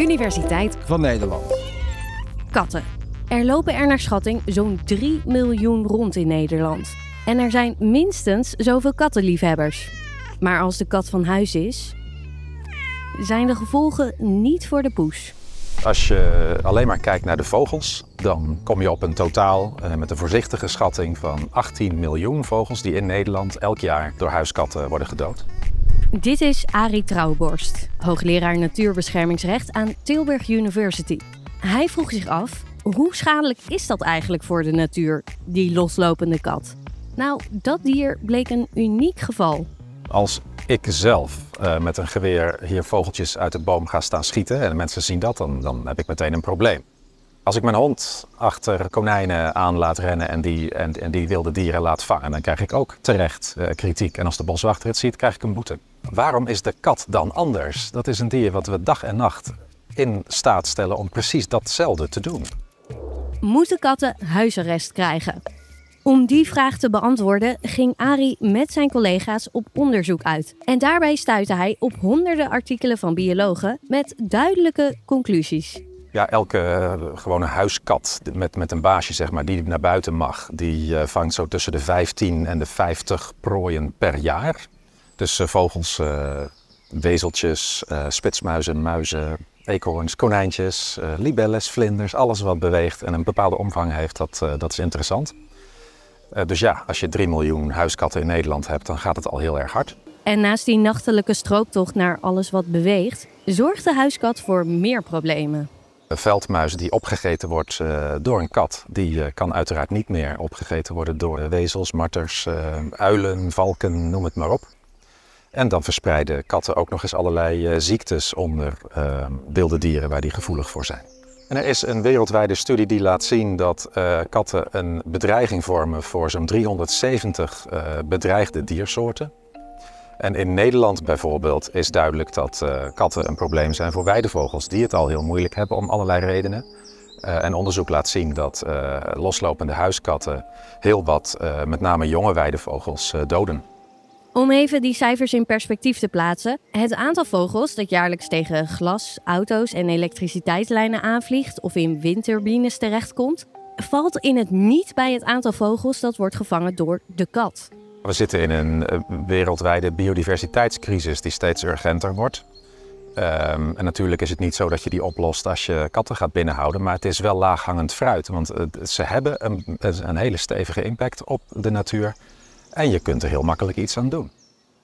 Universiteit van Nederland. Katten. Er lopen er naar schatting zo'n 3 miljoen rond in Nederland. En er zijn minstens zoveel kattenliefhebbers. Maar als de kat van huis is, zijn de gevolgen niet voor de poes. Als je alleen maar kijkt naar de vogels, dan kom je op een totaal met een voorzichtige schatting van 18 miljoen vogels die in Nederland elk jaar door huiskatten worden gedood. Dit is Arie Trouwborst, hoogleraar natuurbeschermingsrecht aan Tilburg University. Hij vroeg zich af, hoe schadelijk is dat eigenlijk voor de natuur, die loslopende kat? Nou, dat dier bleek een uniek geval. Als ik zelf met een geweer hier vogeltjes uit de boom ga staan schieten en de mensen zien dat, dan heb ik meteen een probleem. Als ik mijn hond achter konijnen aan laat rennen en die wilde dieren laat vangen, dan krijg ik ook terecht kritiek. En als de boswachter het ziet, krijg ik een boete. Waarom is de kat dan anders? Dat is een dier wat we dag en nacht in staat stellen om precies datzelfde te doen. Moeten katten huisarrest krijgen? Om die vraag te beantwoorden ging Arie met zijn collega's op onderzoek uit. En daarbij stuitte hij op honderden artikelen van biologen met duidelijke conclusies. Ja, elke gewone huiskat met een baasje, zeg maar, die naar buiten mag, die vangt zo tussen de 15 en de 50 prooien per jaar. Dus vogels, wezeltjes, spitsmuizen, muizen, eekhoorns, konijntjes, libelles, vlinders, alles wat beweegt en een bepaalde omvang heeft, dat is interessant. Dus ja, als je 3 miljoen huiskatten in Nederland hebt, dan gaat het al heel erg hard. En naast die nachtelijke strooptocht naar alles wat beweegt, zorgt de huiskat voor meer problemen. Een veldmuis die opgegeten wordt door een kat, die kan uiteraard niet meer opgegeten worden door wezels, marters, uilen, valken, noem het maar op. En dan verspreiden katten ook nog eens allerlei ziektes onder wilde dieren waar die gevoelig voor zijn. En er is een wereldwijde studie die laat zien dat katten een bedreiging vormen voor zo'n 370 bedreigde diersoorten. En in Nederland bijvoorbeeld is duidelijk dat katten een probleem zijn voor weidevogels die het al heel moeilijk hebben om allerlei redenen. En onderzoek laat zien dat loslopende huiskatten heel wat, met name jonge weidevogels, doden. Om even die cijfers in perspectief te plaatsen. Het aantal vogels dat jaarlijks tegen glas, auto's en elektriciteitslijnen aanvliegt of in windturbines terechtkomt, valt in het niet bij het aantal vogels dat wordt gevangen door de kat. We zitten in een wereldwijde biodiversiteitscrisis die steeds urgenter wordt. En natuurlijk is het niet zo dat je die oplost als je katten gaat binnenhouden, maar het is wel laaghangend fruit. Want ze hebben een hele stevige impact op de natuur. En je kunt er heel makkelijk iets aan doen.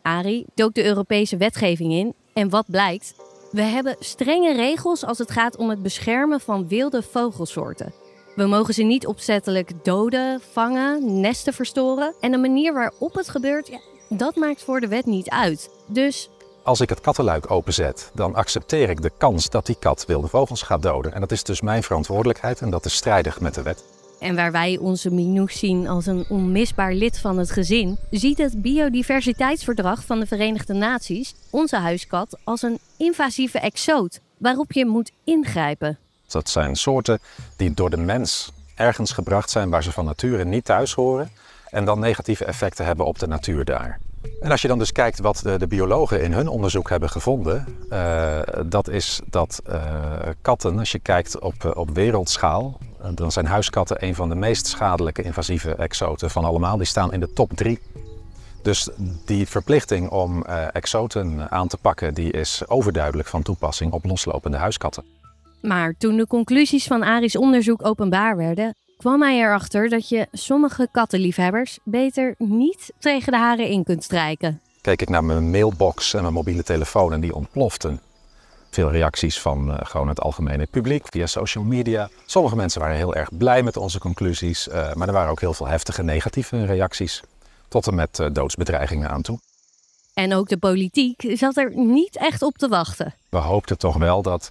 Arie dook de Europese wetgeving in en wat blijkt? We hebben strenge regels als het gaat om het beschermen van wilde vogelsoorten. We mogen ze niet opzettelijk doden, vangen, nesten verstoren. En de manier waarop het gebeurt, ja, dat maakt voor de wet niet uit. Dus als ik het kattenluik openzet, dan accepteer ik de kans dat die kat wilde vogels gaat doden. En dat is dus mijn verantwoordelijkheid en dat is strijdig met de wet. En waar wij onze Minoes zien als een onmisbaar lid van het gezin, ziet het Biodiversiteitsverdrag van de Verenigde Naties onze huiskat als een invasieve exoot waarop je moet ingrijpen. Dat zijn soorten die door de mens ergens gebracht zijn waar ze van nature niet thuis horen en dan negatieve effecten hebben op de natuur daar. En als je dan dus kijkt wat de biologen in hun onderzoek hebben gevonden, dat is dat katten, als je kijkt op wereldschaal, dan zijn huiskatten een van de meest schadelijke invasieve exoten van allemaal. Die staan in de top 3. Dus die verplichting om exoten aan te pakken, die is overduidelijk van toepassing op loslopende huiskatten. Maar toen de conclusies van Arie's onderzoek openbaar werden, kwam hij erachter dat je sommige kattenliefhebbers beter niet tegen de haren in kunt strijken. Keek ik naar mijn mailbox en mijn mobiele telefoon en die ontploften. Veel reacties van gewoon het algemene publiek via social media. Sommige mensen waren heel erg blij met onze conclusies, maar er waren ook heel veel heftige negatieve reacties. Tot en met doodsbedreigingen aan toe. En ook de politiek zat er niet echt op te wachten. We hoopten toch wel dat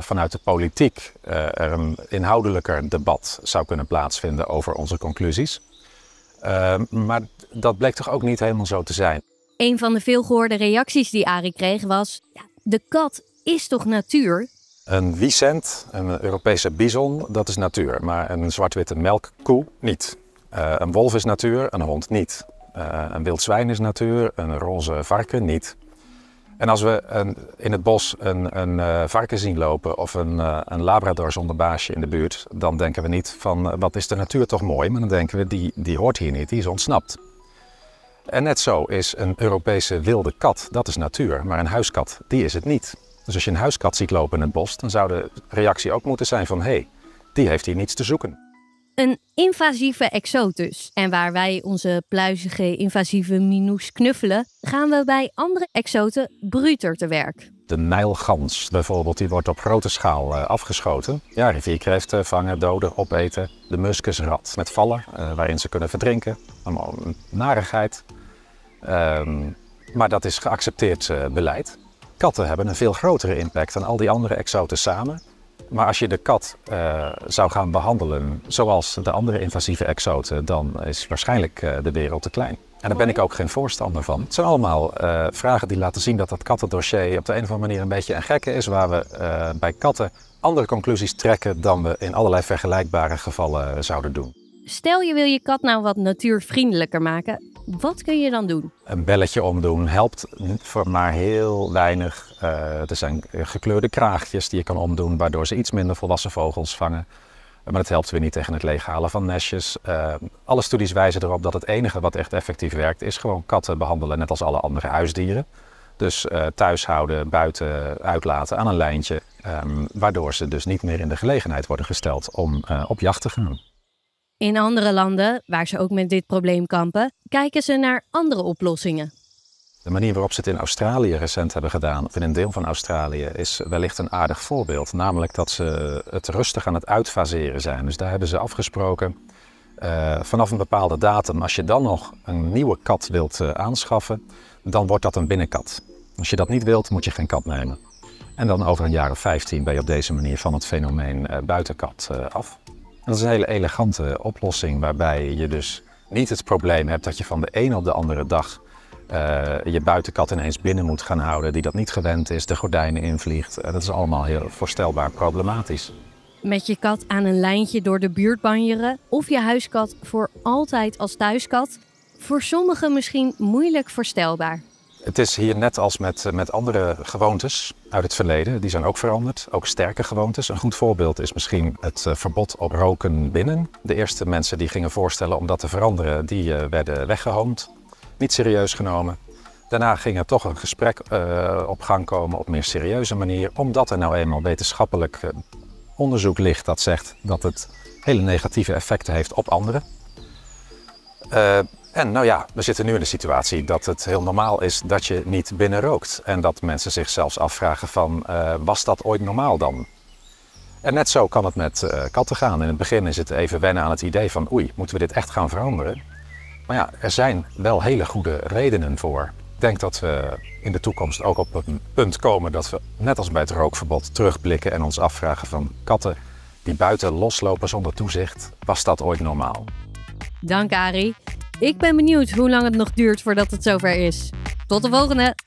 vanuit de politiek er een inhoudelijker debat zou kunnen plaatsvinden over onze conclusies. Maar dat bleek toch ook niet helemaal zo te zijn. Een van de veelgehoorde reacties die Arie kreeg was: ja, de kat is toch natuur? Een wiesent, een Europese bison, dat is natuur. Maar een zwart-witte melkkoe niet. Een wolf is natuur, een hond niet. Een wild zwijn is natuur, een roze varken niet. En als we in het bos een varken zien lopen of een labrador zonder baasje in de buurt, dan denken we niet van wat is de natuur toch mooi, maar dan denken we die hoort hier niet, die is ontsnapt. En net zo is een Europese wilde kat, dat is natuur, maar een huiskat, die is het niet. Dus als je een huiskat ziet lopen in het bos, dan zou de reactie ook moeten zijn van hé, die heeft hier niets te zoeken. Een invasieve exoot dus. En waar wij onze pluizige, invasieve minoes knuffelen, gaan we bij andere exoten bruter te werk. De nijlgans bijvoorbeeld, die wordt op grote schaal afgeschoten. Ja, rivierkreeften vangen, doden, opeten. De muskusrat met vallen, waarin ze kunnen verdrinken. Allemaal een narigheid. Maar dat is geaccepteerd beleid. Katten hebben een veel grotere impact dan al die andere exoten samen. Maar als je de kat zou gaan behandelen zoals de andere invasieve exoten, dan is waarschijnlijk de wereld te klein. En daar ben ik ook geen voorstander van. Het zijn allemaal vragen die laten zien dat dat kattendossier op de een of andere manier een beetje een gekke is, waar we bij katten andere conclusies trekken dan we in allerlei vergelijkbare gevallen zouden doen. Stel je wil je kat nou wat natuurvriendelijker maken, wat kun je dan doen? Een belletje omdoen helpt voor maar heel weinig. Er zijn gekleurde kraagjes die je kan omdoen, waardoor ze iets minder volwassen vogels vangen. Maar dat helpt weer niet tegen het leeghalen van nestjes. Alle studies wijzen erop dat het enige wat echt effectief werkt, is gewoon katten behandelen, net als alle andere huisdieren. Dus thuis houden, buiten uitlaten aan een lijntje, waardoor ze dus niet meer in de gelegenheid worden gesteld om op jacht te gaan. In andere landen, waar ze ook met dit probleem kampen, kijken ze naar andere oplossingen. De manier waarop ze het in Australië recent hebben gedaan, of in een deel van Australië, is wellicht een aardig voorbeeld. Namelijk dat ze het rustig aan het uitfaseren zijn. Dus daar hebben ze afgesproken, vanaf een bepaalde datum, als je dan nog een nieuwe kat wilt aanschaffen, dan wordt dat een binnenkat. Als je dat niet wilt, moet je geen kat nemen. En dan over een jaar of 15 ben je op deze manier van het fenomeen buitenkat af. En dat is een hele elegante oplossing waarbij je dus niet het probleem hebt dat je van de een op de andere dag je buitenkat ineens binnen moet gaan houden die dat niet gewend is, de gordijnen invliegt. Dat is allemaal heel voorstelbaar problematisch. Met je kat aan een lijntje door de buurt banjeren of je huiskat voor altijd als thuiskat, voor sommigen misschien moeilijk voorstelbaar. Het is hier net als met andere gewoontes uit het verleden, die zijn ook veranderd, ook sterke gewoontes. Een goed voorbeeld is misschien het verbod op roken binnen. De eerste mensen die gingen voorstellen om dat te veranderen, die werden weggehoond, niet serieus genomen. Daarna ging er toch een gesprek op gang komen op een meer serieuze manier, omdat er nou eenmaal wetenschappelijk onderzoek ligt dat zegt dat het hele negatieve effecten heeft op anderen. En nou ja, we zitten nu in de situatie dat het heel normaal is dat je niet binnen rookt. En dat mensen zich zelfs afvragen van, was dat ooit normaal dan? En net zo kan het met katten gaan. In het begin is het even wennen aan het idee van, oei, moeten we dit echt gaan veranderen? Maar ja, er zijn wel hele goede redenen voor. Ik denk dat we in de toekomst ook op een punt komen dat we, net als bij het rookverbod, terugblikken en ons afvragen van katten die buiten loslopen zonder toezicht, was dat ooit normaal? Dank Arie. Ik ben benieuwd hoe lang het nog duurt voordat het zover is. Tot de volgende!